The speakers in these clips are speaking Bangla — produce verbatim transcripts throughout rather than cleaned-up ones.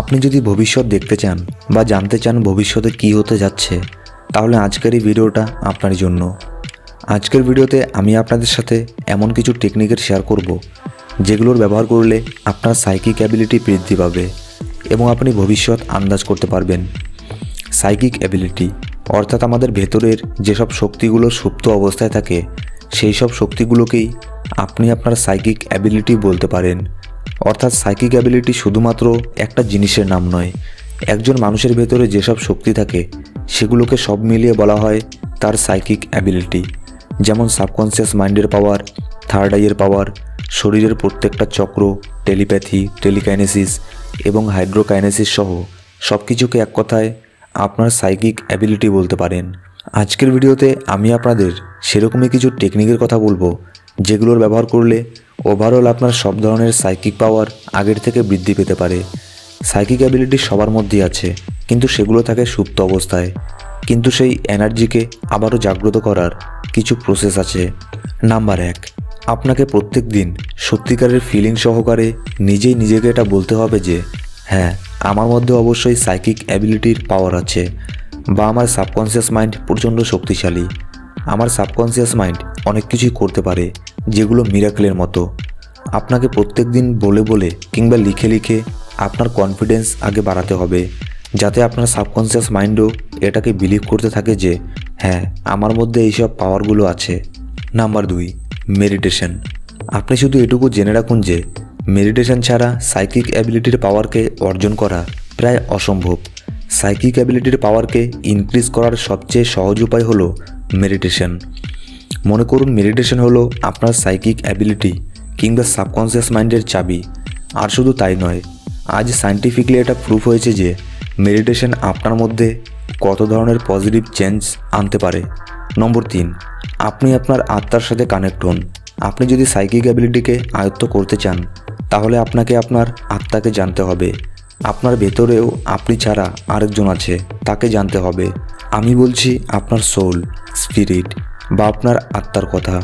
আপনি যদি ভবিষ্যৎ দেখতে চান বা জানতে চান ভবিষ্যতে কি হতে যাচ্ছে তাহলে আজকের এই ভিডিওটা আপনার জন্য। আজকের ভিডিওতে আমি আপনাদের সাথে এমন কিছু টেকনিকের শেয়ার করব যেগুলোর ব্যবহার করলে আপনার সাইকিক অ্যাবিলিটি বৃদ্ধি পাবে এবং আপনি ভবিষ্যৎ আন্দাজ করতে পারবেন। সাইকিক অ্যাবিলিটি অর্থাৎ আমাদের ভেতরের যেসব শক্তিগুলো সুপ্ত অবস্থায় থাকে সেই সব শক্তিগুলোকেই আপনি আপনার সাইকিক অ্যাবিলিটি বলতে পারেন। অর্থাৎ সাইকিক অ্যাবিলিটি শুধুমাত্র একটা জিনিসের নাম নয়, একজন মানুষের ভেতরে যেসব শক্তি থাকে সেগুলোকে সব মিলিয়ে বলা হয় তার সাইকিক অ্যাবিলিটি। যেমন সাবকনসিয়াস মাইন্ডের পাওয়ার, থার্ড আইয়ের পাওয়ার, শরীরের প্রত্যেকটা চক্র, টেলিপ্যাথি, টেলিকাইনেসিস এবং হাইড্রোকাইনেসিস সহ সব কিছুকে এক কথায় আপনার সাইকিক অ্যাবিলিটি বলতে পারেন। আজকের ভিডিওতে আমি আপনাদের সেরকমই কিছু টেকনিকের কথা বলবো যেগুলোর ব্যবহার করলে ওভারঅল আপনার সব ধরনের সাইকিক পাওয়ার আগের থেকে বৃদ্ধি পেতে পারে। সাইকিক অ্যাবিলিটি সবার মধ্যেই আছে, কিন্তু সেগুলো থাকে সুপ্ত অবস্থায়। কিন্তু সেই এনার্জিকে আবারও জাগ্রত করার কিছু প্রসেস আছে। নাম্বার এক, আপনাকে প্রত্যেক দিন সত্যিকারের ফিলিং সহকারে নিজেই নিজেকে এটা বলতে হবে যে হ্যাঁ, আমার মধ্যে অবশ্যই সাইকিক অ্যাবিলিটির পাওয়ার আছে বা আমার সাবকনসিয়াস মাইন্ড প্রচণ্ড শক্তিশালী, আমার সাবকনসিয়াস মাইন্ড অনেক কিছুই করতে পারে যেগুলো মিরাকেলের মতো। আপনাকে প্রত্যেক দিন বলে বলে কিংবা লিখে লিখে আপনার কনফিডেন্স আগে বাড়াতে হবে যাতে আপনার সাবকনসিয়াস মাইন্ডও এটাকে বিলিভ করতে থাকে যে হ্যাঁ, আমার মধ্যে এইসব পাওয়ারগুলো আছে। নাম্বার দুই, মেডিটেশন। আপনি শুধু এটুকু জেনে রাখুন যে মেডিটেশন ছাড়া সাইকিক অ্যাবিলিটির পাওয়ারকে অর্জন করা প্রায় অসম্ভব। সাইকিক অ্যাবিলিটির পাওয়ারকে ইনক্রিজ করার সবচেয়ে সহজ উপায় হলো মেডিটেশন। মনে করুন মেডিটেশন হলো আপনার সাইকিক অ্যাবিলিটি কিংবা সাবকনসিয়াস মাইন্ডের চাবি। আর শুধু তাই নয়, আজ সায়েন্টিফিকলি এটা প্রুফ হয়েছে যে মেডিটেশন আপনার মধ্যে কত ধরনের পজিটিভ চেঞ্জ আনতে পারে। নম্বর তিন, আপনি আপনার আত্মার সাথে কানেক্ট হন। আপনি যদি সাইকিক অ্যাবিলিটিকে আয়ত্ত করতে চান তাহলে আপনাকে আপনার আত্মাকে জানতে হবে। আপনার ভেতরেও আপনি ছাড়া আরেকজন আছে, তাকে জানতে হবে। আমি বলছি আপনার সোল, স্পিরিট বা আপনার আত্মার কথা।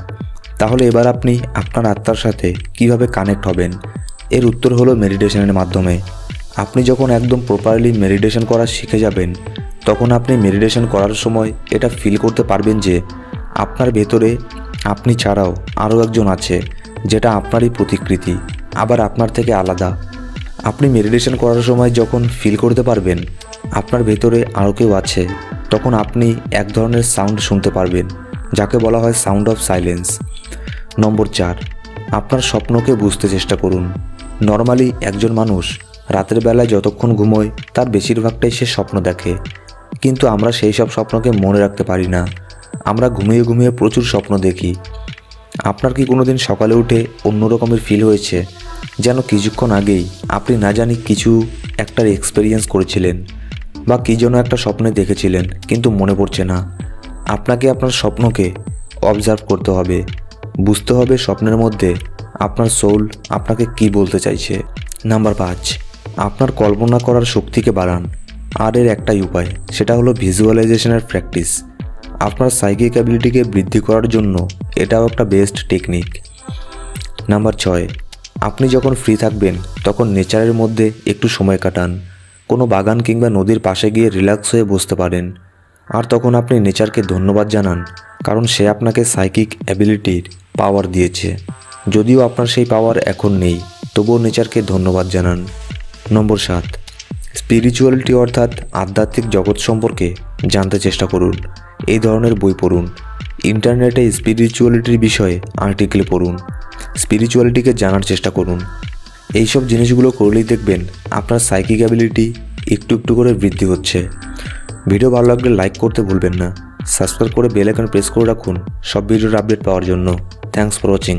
তাহলে এবার আপনি আপনার আত্মার সাথে কিভাবে কানেক্ট হবেন? এর উত্তর হলো মেডিটেশনের মাধ্যমে। আপনি যখন একদম প্রপারলি মেডিটেশন করা শিখে যাবেন তখন আপনি মেডিটেশন করার সময় এটা ফিল করতে পারবেন যে আপনার ভেতরে আপনি ছাড়াও আরও একজন আছে যেটা আপনারই প্রতিকৃতি, আবার আপনার থেকে আলাদা। আপনি মেডিটেশন করার সময় যখন ফিল করতে পারবেন আপনার ভেতরে আরও কেউ আছে, তখন আপনি এক ধরনের সাউন্ড শুনতে পারবেন যাকে বলা হয় সাউন্ড অফ সাইলেন্স। নম্বর চার, আপনার স্বপ্নকে বুঝতে চেষ্টা করুন। নর্মালি একজন মানুষ রাতের বেলায় যতক্ষণ ঘুমোয় তার বেশিরভাগটাই সে স্বপ্ন দেখে, কিন্তু আমরা সেই সব স্বপ্নকে মনে রাখতে পারি না। আমরা ঘুমিয়ে ঘুমিয়ে প্রচুর স্বপ্ন দেখি। আপনার কি কোনোদিন সকালে উঠে অন্য রকমের ফিল হয়েছে, যেন কিছুক্ষণ আগেই আপনি না জানি কিছু একটার এক্সপিরিয়েন্স করেছিলেন বা কী যেন একটা স্বপ্নে দেখেছিলেন কিন্তু মনে পড়ছে না? আপনাকে আপনার স্বপ্নকে অবজার্ভ করতে হবে, বুঝতে হবে স্বপ্নের মধ্যে আপনার সোল আপনাকে কি বলতে চাইছে। নাম্বার পাঁচ, আপনার কল্পনা করার শক্তিকে বাড়ান। আর এর একটাই উপায়, সেটা হলো ভিজুয়ালাইজেশনের প্র্যাকটিস। আপনার সাইকিক অ্যাবিলিটিকে বৃদ্ধি করার জন্য এটাও একটা বেস্ট টেকনিক। নাম্বার ছয়, আপনি যখন ফ্রি থাকবেন তখন নেচারের মধ্যে একটু সময় কাটান। কোনো বাগান কিংবা নদীর পাশে গিয়ে রিল্যাক্স হয়ে বসতে পারেন, আর তখন আপনি নেচারকে ধন্যবাদ জানান কারণ সে আপনাকে সাইকিক অ্যাবিলিটির পাওয়ার দিয়েছে। যদিও আপনার সেই পাওয়ার এখন নেই, তবুও নেচারকে ধন্যবাদ জানান। নম্বর সাত, স্পিরিচুয়ালিটি অর্থাৎ আধ্যাত্মিক জগৎ সম্পর্কে জানতে চেষ্টা করুন। এই ধরনের বই পড়ুন, ইন্টারনেটে স্পিরিচুয়ালিটির বিষয়ে আর্টিকেল পড়ুন, স্পিরিচুয়ালিটিকে জানার চেষ্টা করুন। এইসব জিনিসগুলো করলেই দেখবেন আপনার সাইকিক অ্যাবিলিটি একটু একটু করে বৃদ্ধি হচ্ছে। ভিডিও ভালো লাগলে লাইক করতে ভুলবেন না, সাবস্ক্রাইব করে বেল আইকন প্রেস করে রাখুন সব ভিডিওর আপডেট পাওয়ার জন্য। Thanks for watching.